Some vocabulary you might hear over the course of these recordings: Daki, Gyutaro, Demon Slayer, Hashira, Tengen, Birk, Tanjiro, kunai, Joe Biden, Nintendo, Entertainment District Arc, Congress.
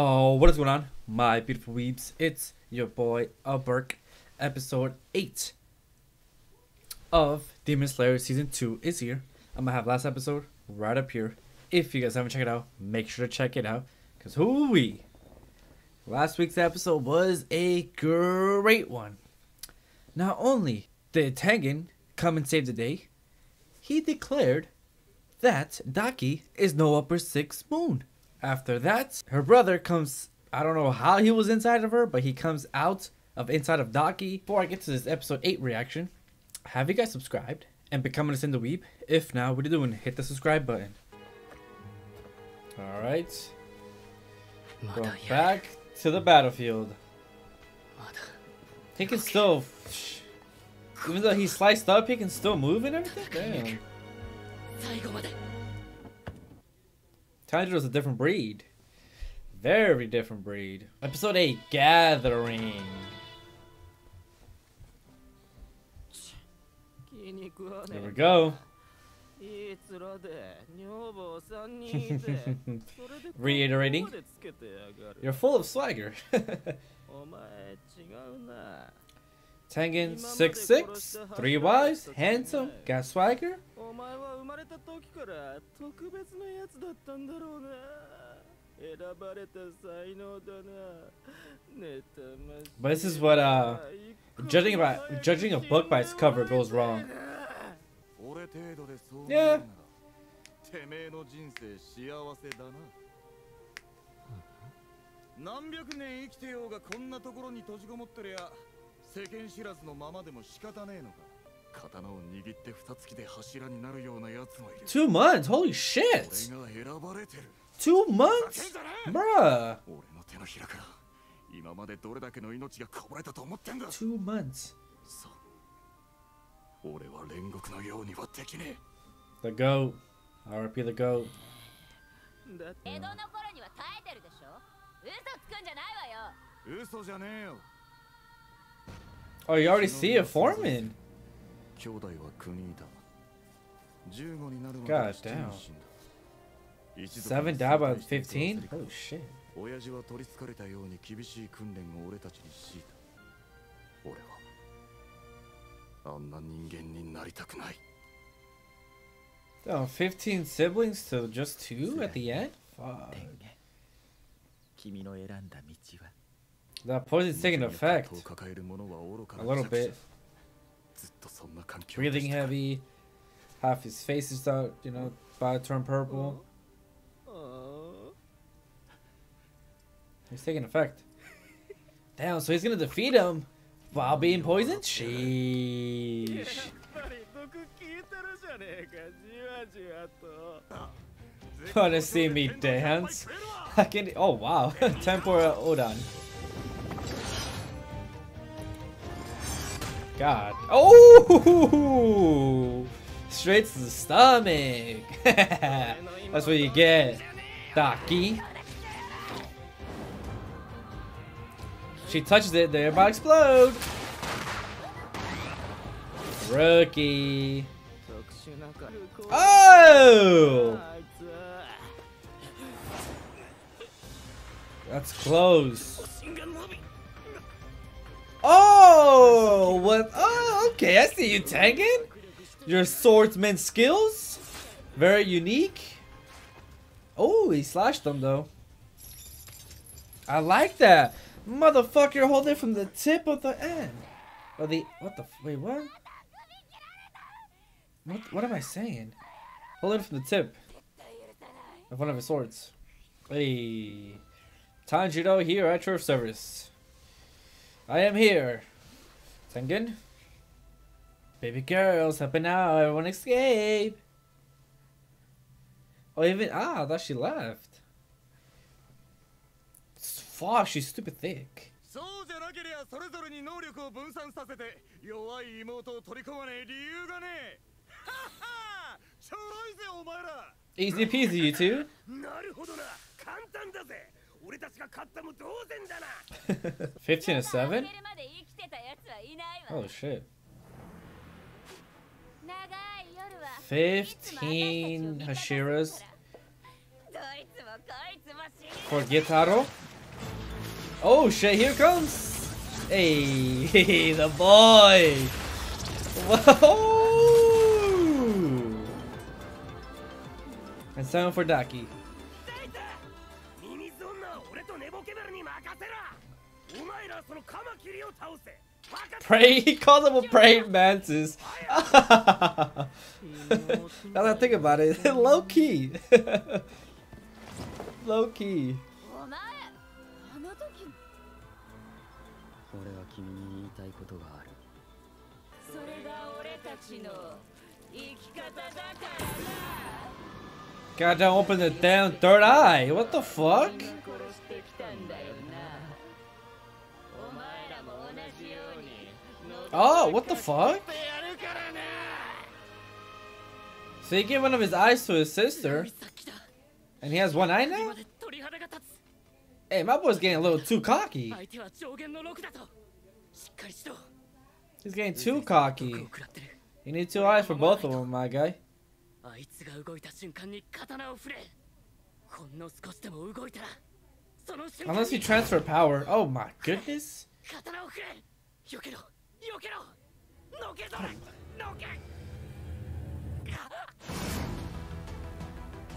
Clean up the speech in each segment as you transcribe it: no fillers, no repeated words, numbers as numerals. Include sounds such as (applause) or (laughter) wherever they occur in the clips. Oh, what is going on, my beautiful weebs? It's your boy, Birk. Episode 8 of Demon Slayer Season 2 is here. I'm gonna have last episode right up here. If you guys haven't checked it out, make sure to check it out. Because hooey! Last week's episode was a great one. Not only did Tengen come and save the day, he declared that Daki is no upper sixth moon. After that, her brother comes, I don't know how he was inside of her, but he comes out of inside of Daki. Before I get to this episode 8 reaction, have you guys subscribed and become a Nintendo Weeb? If not, what are you doing? Hit the subscribe button. Alright. Go back to the battlefield. He can still, even though he's sliced up, he can still move and everything? Damn. Tanjiro's a different breed. Very different breed. Episode 8, Gathering. There we go. Reiterating. You're full of swagger. Tengen 6'6", 3 wives, handsome, got swagger. But this is what judging a book by its cover goes wrong. Yeah. Two months? Holy shit! 2 months? Bruh! 2 months. The goat. R.I.P. the goat. Oh, you already see it forming. God damn. 7 died by 15? Oh shit. Oh, 15 siblings to just 2 at the end? Fuck. That poison's taking effect. A little bit. Breathing heavy. Half his face is out, you know, about to turn purple. He's taking effect. Damn, so he's gonna defeat him while being poisoned? Sheesh. Wanna see me dance? I can. Oh wow, Tempora Odon. God. Oh! Straight to the stomach. That's what you get, Daki. She touches it, they're about to explode. Rookie. Oh! That's close. Oh! What? Oh, okay. I see you, Tengen. Your swordsman skills, very unique. Oh, he slashed them though. I like that. Motherfucker, holding from the tip of the end. Or the, what the, wait, what? What am I saying? Holding from the tip of one of his swords. Hey. Tanjiro here at your service. I am here. Tengen. Baby girls, helping out, everyone escape. Oh, even, I thought she left. Fuck, she's stupid thick. Easy peasy, you two. (laughs) 15 to 7? Oh shit. 15 Hashiras for Gyutaro. Oh shit, here comes! Hey, the boy! Whoa! It's time for Daki. Pray? He calls him a praying mantis. Now that I think about it, low key. Low key. God, don't open the damn third eye. What the fuck? Oh, what the fuck? So he gave one of his eyes to his sister. And he has one eye now? Hey, my boy's getting a little too cocky. He's getting too cocky. You need two eyes for both of them, my guy. Unless you transfer power. Oh my goodness.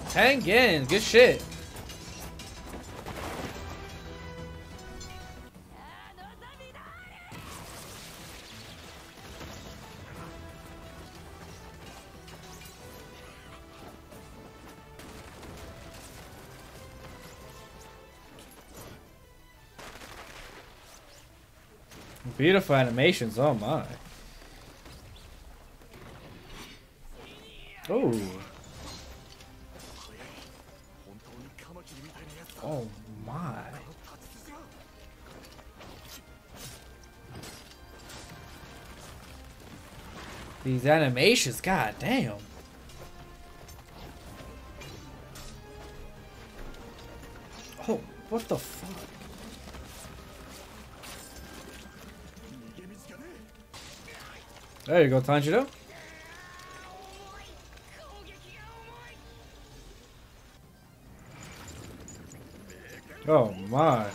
Tengen, good shit. Beautiful animations, oh my. Oh. Oh my. These animations, god damn. Oh, what the fuck? There you go, Tanjiro. Oh my.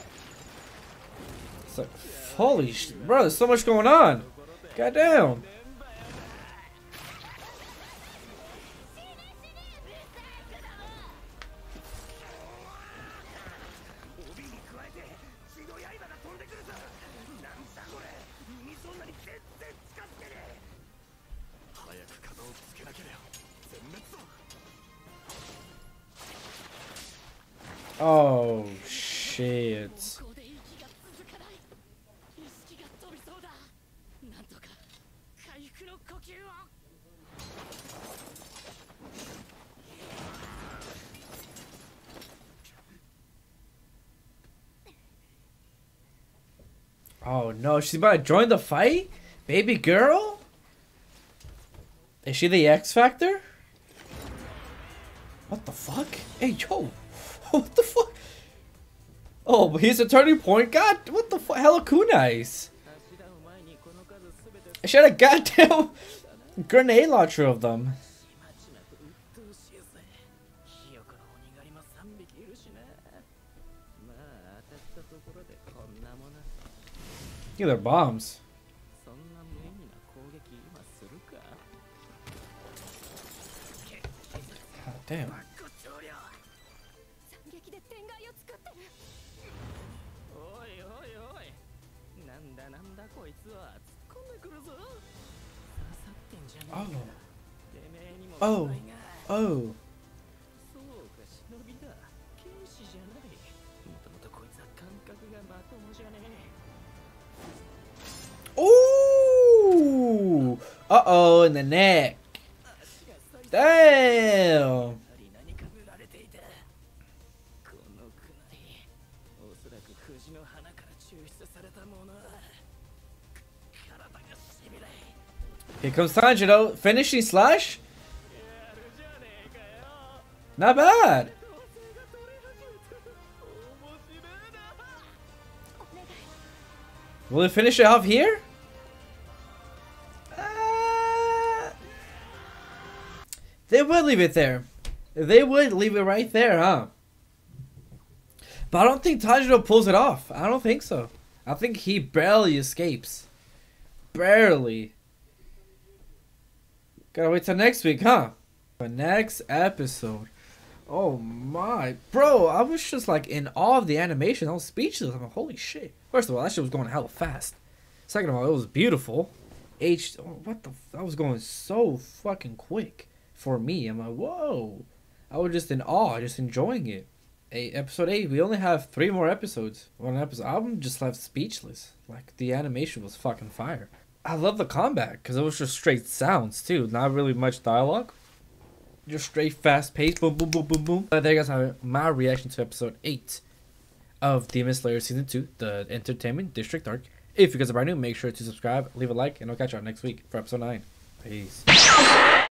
It's like, holy shit, bro, there's so much going on. Goddamn. Oh shit. Oh no, she's about to join the fight? Baby girl? Is she the X Factor? What the fuck? Hey yo! What the fuck? Oh, but he's a turning point. God, what the fuck? Hella kunais. She had a goddamn grenade launcher of them. Yeah, they're bombs. God damn. Oh. Oh. Oh. Ooh. Uh-oh, in the neck. Damn. Here comes Tanjiro, finishing slash? Not bad! Will it finish it off here? They would leave it there. They would leave it right there, huh? But I don't think Tanjiro pulls it off. I don't think so. I think he barely escapes. Barely. Gotta wait till next week, huh? The next episode. Oh my. Bro, I was just like in awe of the animation. I was speechless. I'm like, holy shit. First of all, that shit was going hella fast. Second of all, it was beautiful. What the f, that was going so fucking quick for me. I'm like, whoa. I was just in awe, just enjoying it. Episode 8, we only have 3 more episodes. 1 episode. I'm just left speechless. Like, the animation was fucking fire. I love the combat, because it was just straight sounds, too. Not really much dialogue. Just straight fast pace. Boom, boom, boom, boom, boom. But there you guys have it. My reaction to episode 8 of Demon Slayer Season 2, the Entertainment District Arc. If you guys are brand new, make sure to subscribe, leave a like, and I'll catch you all next week for episode 9. Peace.